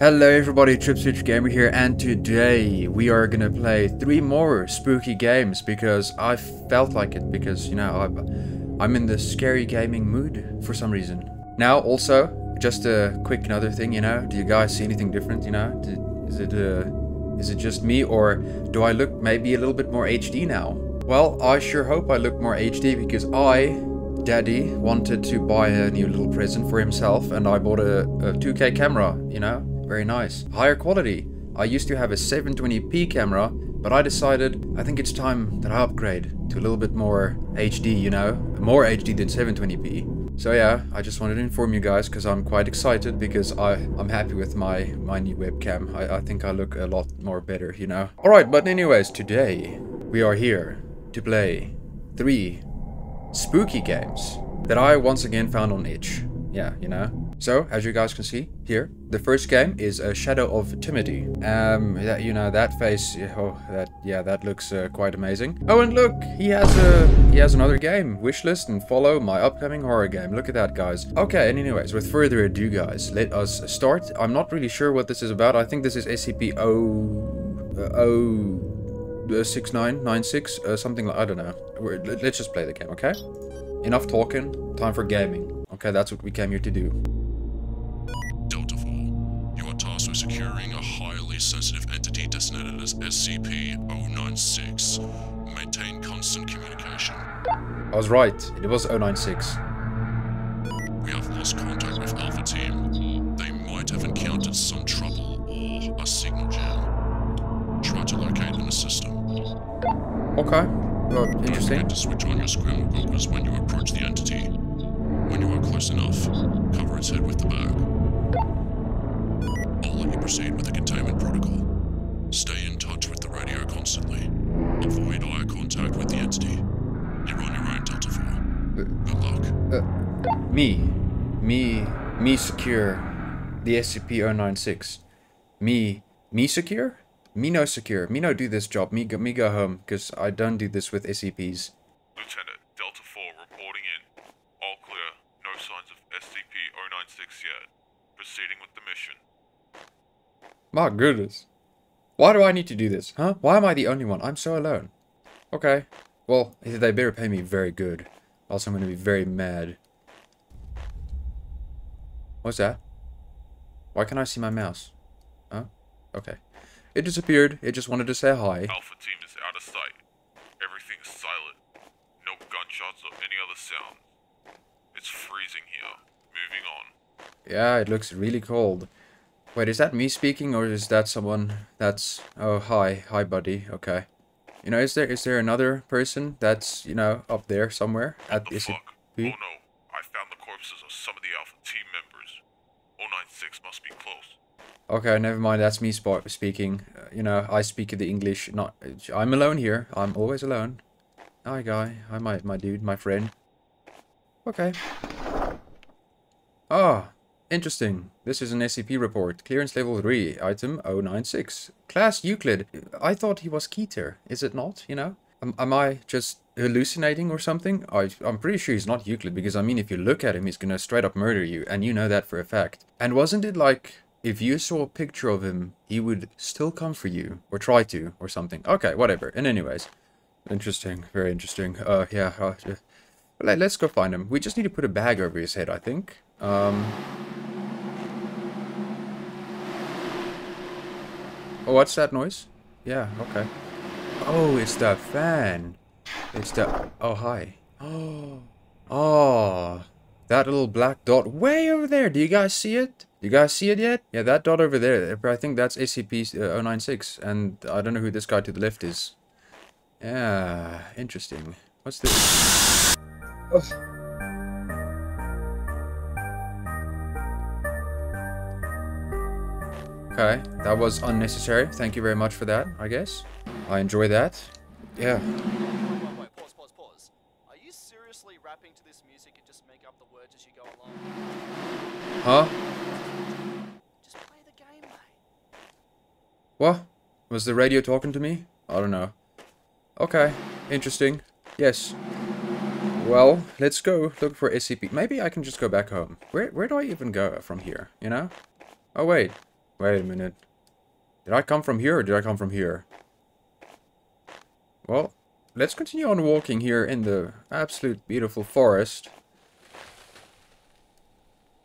Hello everybody, TripSwitchGamer here, and today we are gonna play 3 more spooky games because I felt like it, because you know I'm in the scary gaming mood for some reason. Now also, just a quick another thing, you know, do you guys see anything different, you know? Is it just me, or do I look maybe a little bit more HD now? Well, I sure hope I look more HD because Daddy wanted to buy a new little present for himself, and I bought a 2K camera, you know? Very nice. Higher quality. I used to have a 720p camera, but I decided I think it's time that I upgrade to a little bit more HD, you know? More HD than 720p. So yeah, I just wanted to inform you guys because I'm quite excited because I'm happy with my new webcam. I think I look a lot more better, you know? Alright, but anyways, today we are here to play 3 spooky games that I once again found on itch. Yeah, you know? So, as you guys can see here, the first game is Shadows of Timidity. That, you know, that face, oh, that looks quite amazing. Oh, and look, he has another game. Wishlist and follow my upcoming horror game. Look at that, guys. Okay, and anyways, with further ado, guys, let us start. I'm not really sure what this is about. I think this is SCP-096, something like, I don't know. Let's just play the game, okay? Enough talking, time for gaming. Okay, that's what we came here to do. Securing a highly sensitive entity designated as SCP-096. Maintain constant communication. I was right. It was 096. We have lost contact with Alpha Team. They might have encountered some trouble or a signal jam. Try to locate in the system. Okay. Well, interesting. Don't forget to switch on your squirmal goggles when you approach the entity. When you are close enough, cover its head with the bag. Let you proceed with the containment protocol. Stay in touch with the radio constantly. Avoid eye contact with the entity. You're on your own, Delta-4. Good luck. Me secure the SCP-096. Me secure? Me no secure. Me no do this job. Me go home, because I don't do this with SCPs. Lieutenant, Delta-4 reporting in. All clear. No signs of SCP-096 yet. Proceeding with the mission. My goodness. Why do I need to do this, huh? Why am I the only one? I'm so alone. Okay. Well, they better pay me very good. Else I'm going to be very mad. What's that? Why can't I see my mouse? Huh? Okay. It disappeared. It just wanted to say hi. Alpha Team is out of sight. Everything is silent. No gunshots or any other sound. It's freezing here. Moving on. Yeah, it looks really cold. Wait, is that me speaking, or is that someone that's... Oh, hi buddy, okay. You know, is there another person that's, you know, up there somewhere? What the fuck? Oh no, I found the corpses of some of the Alpha Team members. 096 must be close. Okay, never mind, that's me speaking. You know, I speak the English, not... I'm alone here, I'm always alone. Hi guy, hi my dude, my friend. Okay. Ah. Oh. Interesting. This is an SCP report. Clearance level 3, item 096. Class Euclid. I thought he was Keter. Is it not, you know? Am I just hallucinating or something? I'm pretty sure he's not Euclid, because I mean, if you look at him, he's gonna straight up murder you, and you know that for a fact. And wasn't it like, if you saw a picture of him, he would still come for you, or try to, or something. Okay, whatever. And anyways. Interesting. Very interesting. Yeah. Let's go find him. We just need to put a bag over his head, I think. Oh, what's that noise? Yeah, okay. Oh, it's the fan. It's the... Oh, hi. Oh. Oh. That little black dot way over there. Do you guys see it? Do you guys see it yet? Yeah, that dot over there. I think that's SCP-096. And I don't know who this guy to the left is. Yeah, interesting. What's this? Oh. Okay, that was unnecessary. Thank you very much for that, I guess. I enjoy that. Yeah. Wait, pause. Are you seriously rapping to this music and just make up the words as you go along? Huh? Just play the game, mate. What? Was the radio talking to me? I don't know. Okay, interesting. Yes. Well, let's go look for SCP. Maybe I can just go back home. Where do I even go from here, you know? Oh, wait. Wait a minute. Did I come from here or did I come from here? Well, let's continue on walking here in the absolute beautiful forest.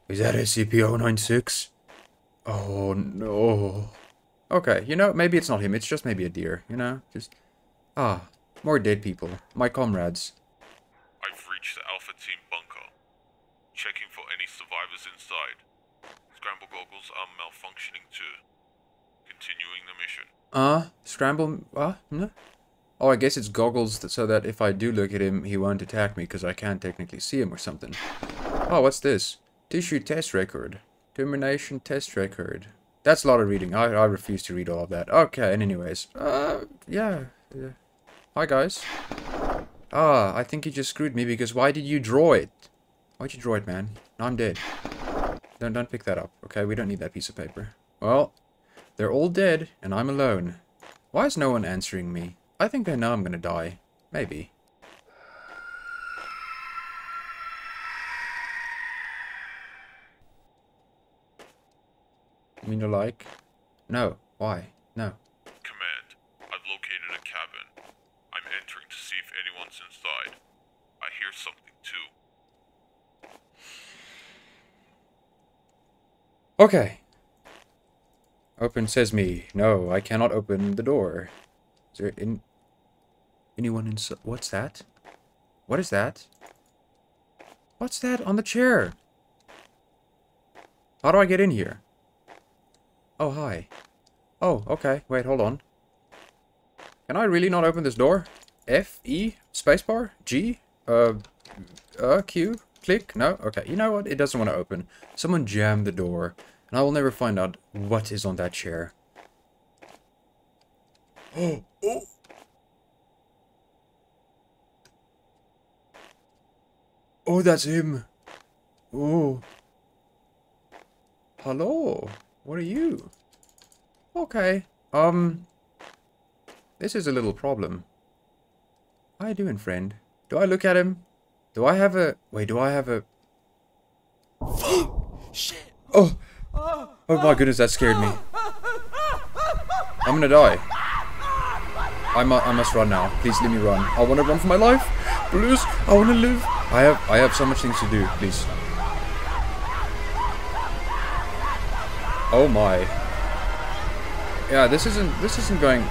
Is that SCP-096? Oh no. Okay, you know, maybe it's not him. It's just maybe a deer, you know? Just... ah, more dead people. My comrades. I've reached the Alpha Team bunker. Checking for any survivors inside. Scramble goggles are malfunctioning too. Continuing the mission. No? Oh, I guess it's goggles that, so that if I do look at him, he won't attack me because I can't technically see him or something. Oh, what's this? Tissue test record. Termination test record. That's a lot of reading. I refuse to read all of that. Okay, and anyways. Yeah. Hi, guys. Ah, I think you just screwed me because why did you draw it? Why'd you draw it, man? I'm dead. Don't pick that up. Okay, we don't need that piece of paper. Well, they're all dead, and I'm alone. Why is no one answering me? I think they know I'm gonna die. Maybe. You mean to like? No. Why? No. Command. I've located a cabin. I'm entering to see if anyone's inside. I hear something too. Okay. Open sesame. No, I cannot open the door. Is there anyone inside? What's that? What is that? What's that on the chair? How do I get in here? Oh, hi. Oh, okay. Wait, hold on. Can I really not open this door? F, E, spacebar, G, Q, click? No? Okay, you know what? It doesn't want to open. Someone jammed the door, and I will never find out what is on that chair. Oh! Oh! Oh, that's him! Oh! Hello! What are you? Okay. This is a little problem. How you doing, friend? Do I look at him? Do I have a... wait, do I have a... Shit! Oh! Oh my goodness, that scared me. I'm gonna die. I must run now. Please let me run. I wanna run for my life. Please, I wanna live. I have so much things to do, please. Oh my. Yeah, this isn't going.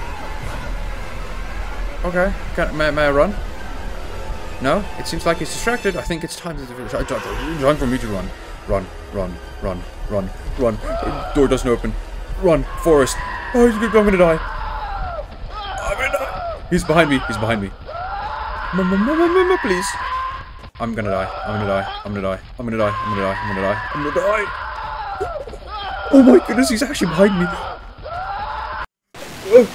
Okay, may I run? No, it seems like he's distracted. I think it's time for me to run. Run. Door doesn't open. Run, forest. Oh, I'm gonna die. I'm gonna die. He's behind me. Mama, please. I'm gonna die. Oh my goodness, he's actually behind me! Oh.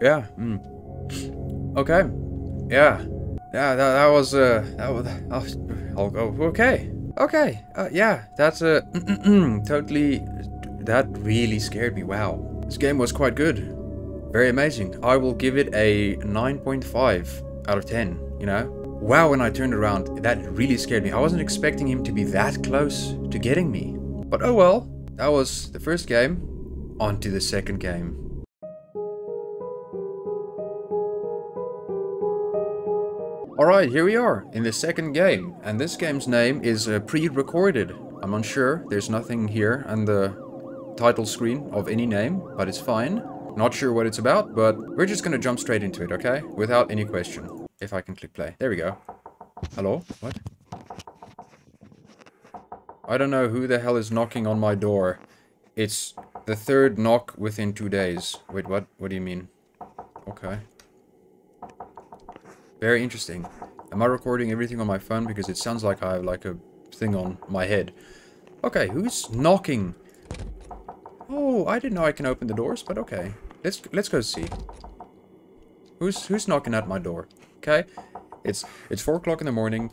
Yeah. Mm. Okay. Yeah. Yeah. That was. Okay. Okay. Yeah. That's totally. That really scared me. Wow. This game was quite good. Very amazing. I will give it a 9.5 out of 10. You know. Wow, when I turned around, that really scared me. I wasn't expecting him to be that close to getting me. But oh well, that was the first game. On to the second game. Alright, here we are, in the second game. And this game's name is Pre-Recorded. I'm unsure, there's nothing here on the title screen of any name, but it's fine. Not sure what it's about, but we're just gonna jump straight into it, okay? Without any question. If I can click play. There we go. Hello? What? I don't know who the hell is knocking on my door. It's the third knock within 2 days. Wait, what? What do you mean? Okay. Very interesting. Am I recording everything on my phone? Because it sounds like I have like a thing on my head. Okay, who's knocking? Oh, I didn't know I can open the doors, but okay. Let's go see. Who's knocking at my door? Okay, it's 4 o'clock in the morning.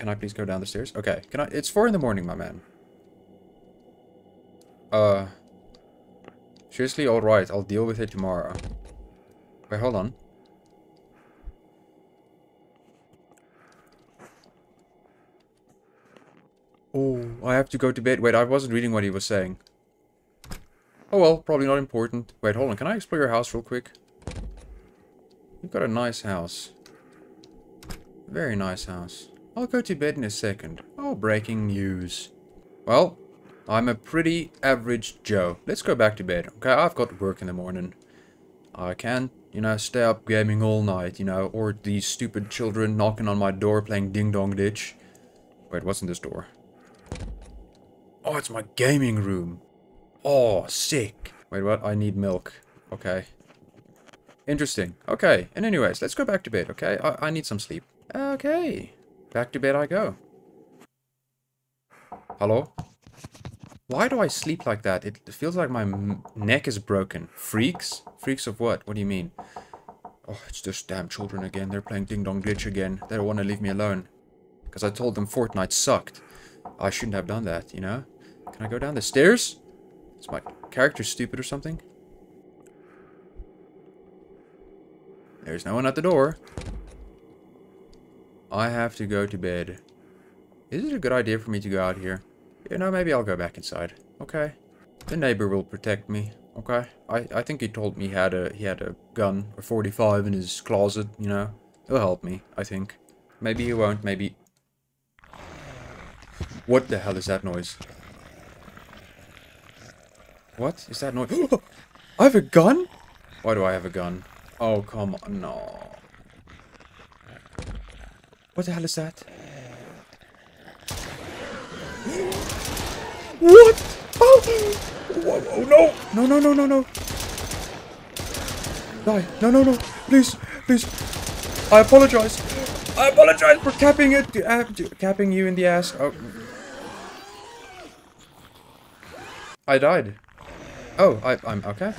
Can I please go down the stairs? Okay, can I? It's 4 in the morning, my man. Seriously, all right. I'll deal with it tomorrow. Wait, hold on. Oh, I have to go to bed. Wait, I wasn't reading what he was saying. Oh well, probably not important. Wait, hold on. Can I explore your house real quick? You've got a nice house. Very nice house. I'll go to bed in a second. Oh, breaking news. Well, I'm a pretty average Joe. Let's go back to bed. Okay, I've got work in the morning. I can't, you know, stay up gaming all night, you know, or these stupid children knocking on my door playing Ding Dong Ditch. Wait, what's in this door? Oh, it's my gaming room. Oh, sick. Wait, what? I need milk. Okay. Interesting. Okay, and anyways, let's go back to bed, okay? I need some sleep. Okay, back to bed I go. Hello? Why do I sleep like that? It feels like my neck is broken. Freaks? Freaks of what? What do you mean? Oh, it's those damn children again. They're playing Ding Dong Glitch again. They don't want to leave me alone. Because I told them Fortnite sucked. I shouldn't have done that, you know? Can I go down the stairs? Is my character stupid or something? There's no one at the door. I have to go to bed. Is it a good idea for me to go out here? You know, maybe I'll go back inside. Okay. The neighbor will protect me. Okay. I think he told me he had a gun or 45 in his closet, you know. He'll help me, I think. Maybe he won't, maybe... What the hell is that noise? What is that noise? I have a gun? Why do I have a gun? Oh, come on. No. What the hell is that? What? Oh! Whoa, whoa, no! No, no, no, no, no. Die. No, no, no. Please. Please. I apologize. I apologize for capping you in the ass. Oh. I died. Oh, I'm okay.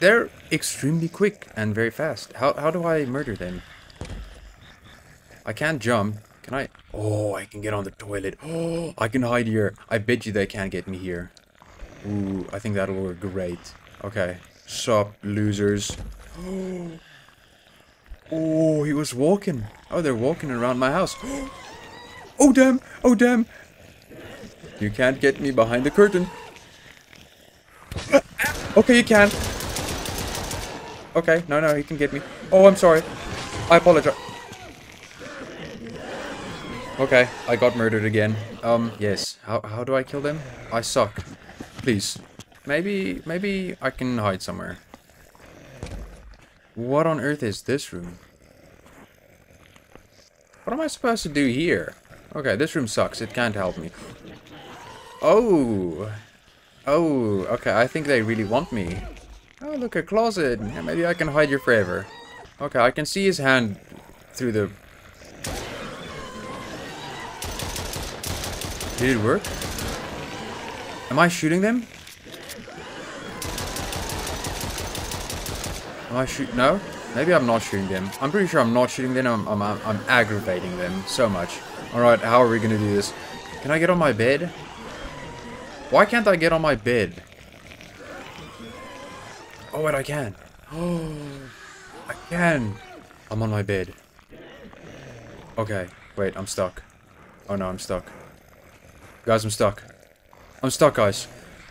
They're extremely quick and very fast. How do I murder them? I can't jump. Can I? Oh, I can get on the toilet. Oh, I can hide here. I bet you they can't get me here. Ooh, I think that'll work great. Okay. Sup, losers. Oh, he was walking. Oh, they're walking around my house. Oh, damn. Oh, damn. You can't get me behind the curtain. Okay, you can. Okay, no, no, he can get me. Oh, I'm sorry. I apologize. Okay, I got murdered again. Yes. How do I kill them? I suck. Please. Maybe I can hide somewhere. What on earth is this room? What am I supposed to do here? Okay, this room sucks. It can't help me. Oh... Oh, okay, I think they really want me. Oh, look, a closet. Yeah, maybe I can hide here forever. Okay, I can see his hand through the... Did it work? Am I shooting them? Am I shoot? No? Maybe I'm not shooting them. I'm pretty sure I'm not shooting them. I'm aggravating them so much. Alright, how are we gonna do this? Can I get on my bed? Why can't I get on my bed? Oh, wait, I can. Oh, I can. I'm on my bed. Okay, wait, I'm stuck. Oh, no, I'm stuck. Guys, I'm stuck. I'm stuck, guys.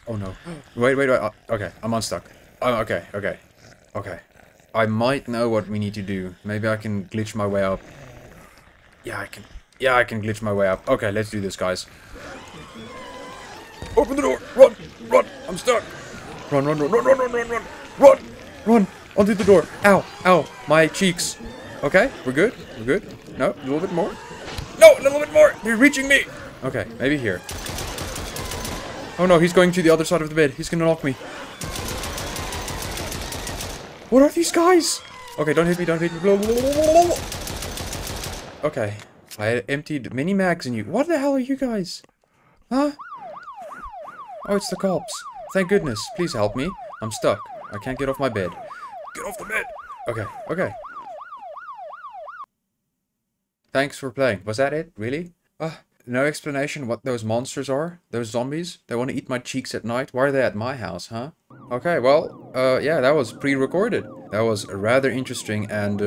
Oh, no. Wait, wait, wait. Okay, I'm unstuck. Okay, okay, okay. I might know what we need to do. Maybe I can glitch my way up. Yeah, I can glitch my way up. Okay, let's do this, guys. Open the door! Run! Run! I'm stuck! Run, run, run, run, run, run, run, run! Run! Run! Onto the door! Ow! Ow! My cheeks! Okay, we're good? We're good? No? A little bit more? No! A little bit more! They're reaching me! Okay, maybe here. Oh no, he's going to the other side of the bed. He's gonna knock me. What are these guys? Okay, don't hit me, don't hit me. Blah, blah, blah, blah, blah. Okay. I emptied mini mags in you. What the hell are you guys? Huh? Oh, it's the cops. Thank goodness. Please help me. I'm stuck. I can't get off my bed. Get off the bed! Okay, okay. Thanks for playing. Was that it? Really? No explanation what those monsters are? Those zombies? They want to eat my cheeks at night? Why are they at my house, huh? Okay, well, yeah, that was pre-recorded. That was rather interesting and,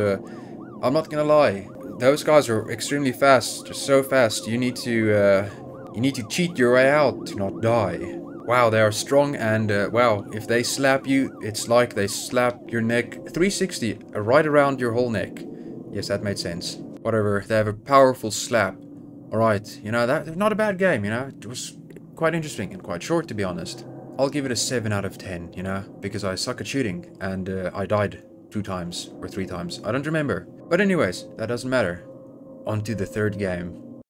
I'm not gonna lie. Those guys are extremely fast. They're so fast. You need to cheat your way out to not die. Wow, they are strong, and wow, if they slap you, it's like they slap your neck 360 right around your whole neck. Yes, that made sense. Whatever, they have a powerful slap. Alright, you know, that not a bad game, you know. It was quite interesting and quite short, to be honest. I'll give it a 7 out of 10, you know, because I suck at shooting, and I died 2 times, or 3 times. I don't remember. But anyways, that doesn't matter. On to the third game.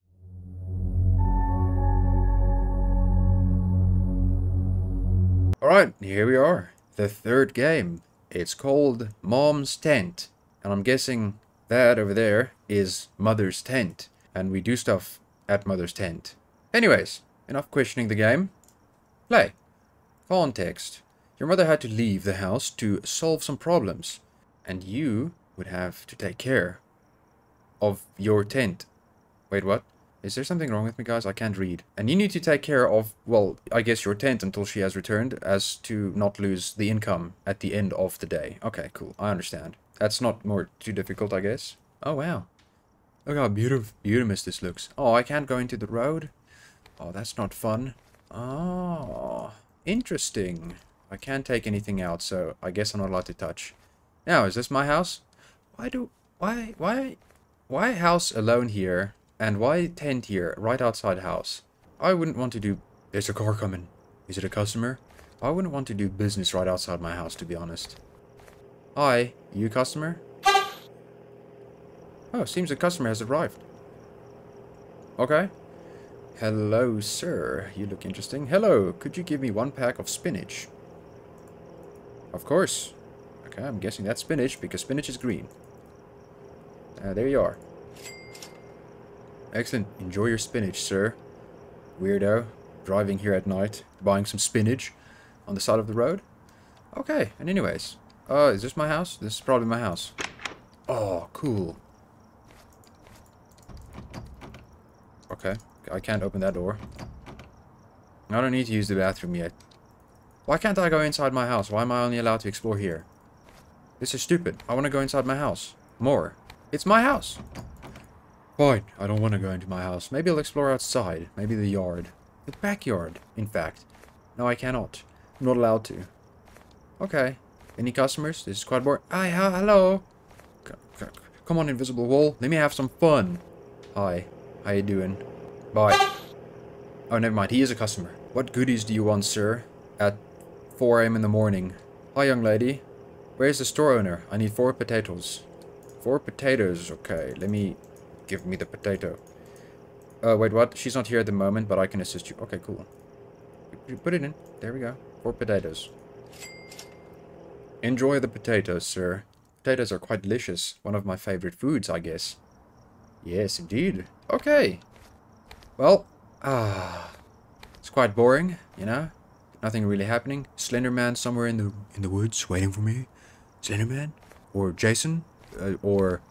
Alright, here we are. The third game. It's called Mom's Tent. And I'm guessing that over there is Mother's Tent. And we do stuff at Mother's Tent. Anyways, enough questioning the game. Play. Context. Your mother had to leave the house to solve some problems. And you would have to take care of your tent. Wait, what? Is there something wrong with me, guys? I can't read. And you need to take care of, well, I guess your tent until she has returned, as to not lose the income at the end of the day. Okay, cool. I understand. That's not more too difficult, I guess. Oh, wow. Look how beautiful this looks. Oh, I can't go into the road. Oh, that's not fun. Oh, interesting. I can't take anything out, so I guess I'm not allowed to touch. Now, is this my house? Why house alone here? And why tent here, right outside house? I wouldn't want to do... There's a car coming. Is it a customer? I wouldn't want to do business right outside my house, to be honest. Hi, you customer? Oh, seems the customer has arrived. Okay. Hello, sir. You look interesting. Hello, could you give me 1 pack of spinach? Of course. Okay, I'm guessing that's spinach, because spinach is green. There you are. Excellent. Enjoy your spinach, sir. Weirdo. Driving here at night. Buying some spinach on the side of the road. Okay. And anyways. Is this my house? This is probably my house. Oh, cool. Okay. I can't open that door. I don't need to use the bathroom yet. Why can't I go inside my house? Why am I only allowed to explore here? This is stupid. I want to go inside my house. More. It's my house. Fine, I don't want to go into my house. Maybe I'll explore outside. Maybe the yard. The backyard, in fact. No, I cannot. I'm not allowed to. Okay. Any customers? This is quite boring. Hi, hello. Come on, invisible wall. Let me have some fun. Hi. How you doing? Bye. Oh, never mind. He is a customer. What goodies do you want, sir? At 4 a.m. in the morning. Hi, young lady. Where is the store owner? I need 4 potatoes. 4 potatoes. Okay, let me... Give me the potato. Wait, what? She's not here at the moment, but I can assist you. Okay, cool. Put it in. There we go. 4 potatoes. Enjoy the potatoes, sir. Potatoes are quite delicious. One of my favorite foods, I guess. Yes, indeed. Okay. Well, it's quite boring, you know? Nothing really happening. Slenderman somewhere in the woods waiting for me. Slenderman? Or Jason? Or...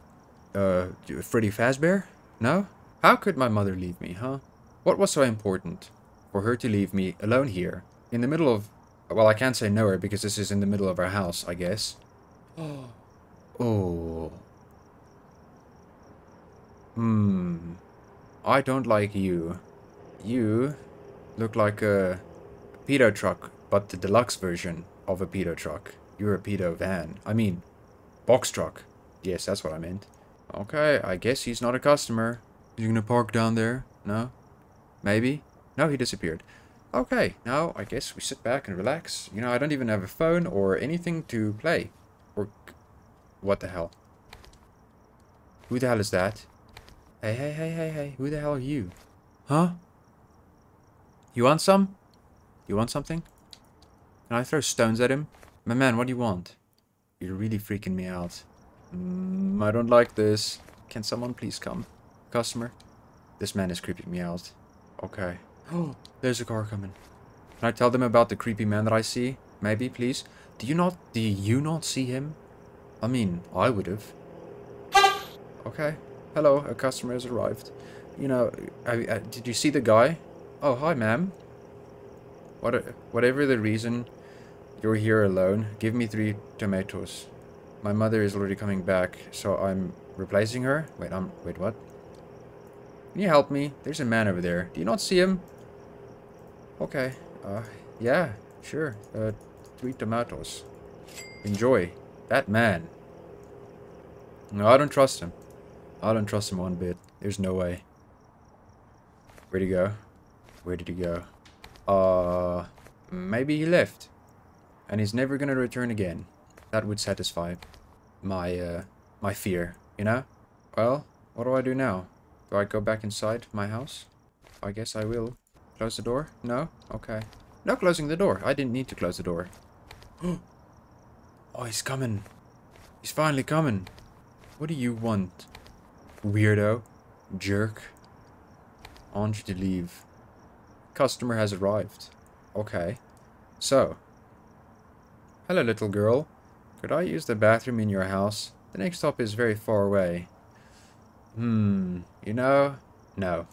Freddy Fazbear? No? How could my mother leave me, huh? What was so important for her to leave me alone here? In the middle of... Well, I can't say nowhere because this is in the middle of our house, I guess. Oh. Hmm. I don't like you. You look like a pedo truck, but the deluxe version of a pedo truck. You're a pedo van. I mean, box truck. Yes, that's what I meant. Okay, I guess he's not a customer. Is he gonna park down there? No? Maybe? No, he disappeared. Okay, now I guess we sit back and relax. You know, I don't even have a phone or anything to play. Or... What the hell? Who the hell is that? Hey, hey, hey, hey, hey. Who the hell are you? Huh? You want some? You want something? Can I throw stones at him? My man, what do you want? You're really freaking me out. I don't like this. Can someone please come? Customer? This man is creeping me out. Okay. Oh, there's a car coming. Can I tell them about the creepy man that I see? Maybe, please? Do you not see him? I mean, I would've. Okay. Hello, a customer has arrived. You know, did you see the guy? Oh, hi, ma'am. Whatever the reason, you're here alone. Give me 3 tomatoes. My mother is already coming back, so I'm replacing her? Wait, wait, what? Can you help me? There's a man over there. Do you not see him? Okay. Yeah, sure. 3 tomatoes. Enjoy. That man. No, I don't trust him. I don't trust him one bit. There's no way. Where'd he go? Where did he go? Maybe he left. And he's never gonna return again. That would satisfy my, my fear, you know? Well, what do I do now? Do I go back inside my house? I guess I will. Close the door? No? Okay. No closing the door. I didn't need to close the door. Oh, he's coming. He's finally coming. What do you want? Weirdo. Jerk. Aren't you to leave? Customer has arrived. Okay. So. Hello, little girl. Could I use the bathroom in your house? The next stop is very far away. You know, no.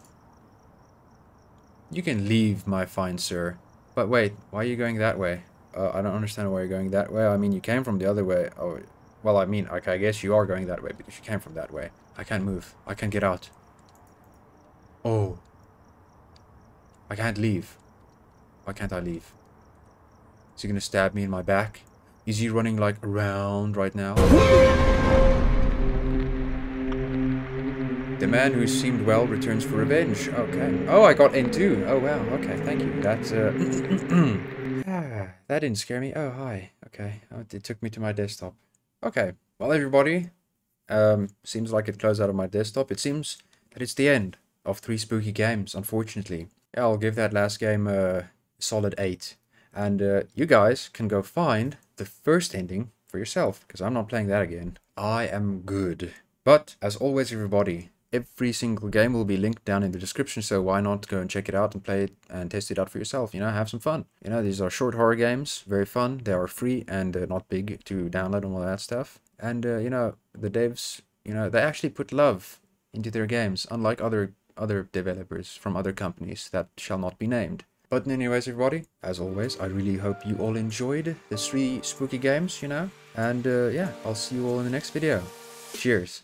You can leave, my fine sir. But wait, why are you going that way? I don't understand why you're going that way. I mean, you came from the other way. Oh, well, I mean, okay, I guess you are going that way because you came from that way. I can't move. I can't get out. Oh. I can't leave. Why can't I leave? Is he gonna stab me in my back? Is he running, like, around right now? The man who seemed well returns for revenge. Okay. Oh, I got in too. Oh, wow. Okay, thank you. That's, that didn't scare me. Oh, hi. Okay. Oh, it took me to my desktop. Okay. Well, everybody. Seems like it closed out of my desktop. It seems that it's the end of 3 spooky games, unfortunately. Yeah, I'll give that last game a solid 8. And you guys can go find the first ending for yourself, because I'm not playing that again. I am good. But, as always, everybody... Every single game will be linked down in the description, so why not go and check it out and play it and test it out for yourself, you know, have some fun. You know, these are short horror games, very fun, they are free and not big to download and all that stuff. And, you know, the devs, you know, they actually put love into their games, unlike other developers from other companies that shall not be named. But anyways, everybody, as always, I really hope you all enjoyed the 3 spooky games, you know, and yeah, I'll see you all in the next video. Cheers.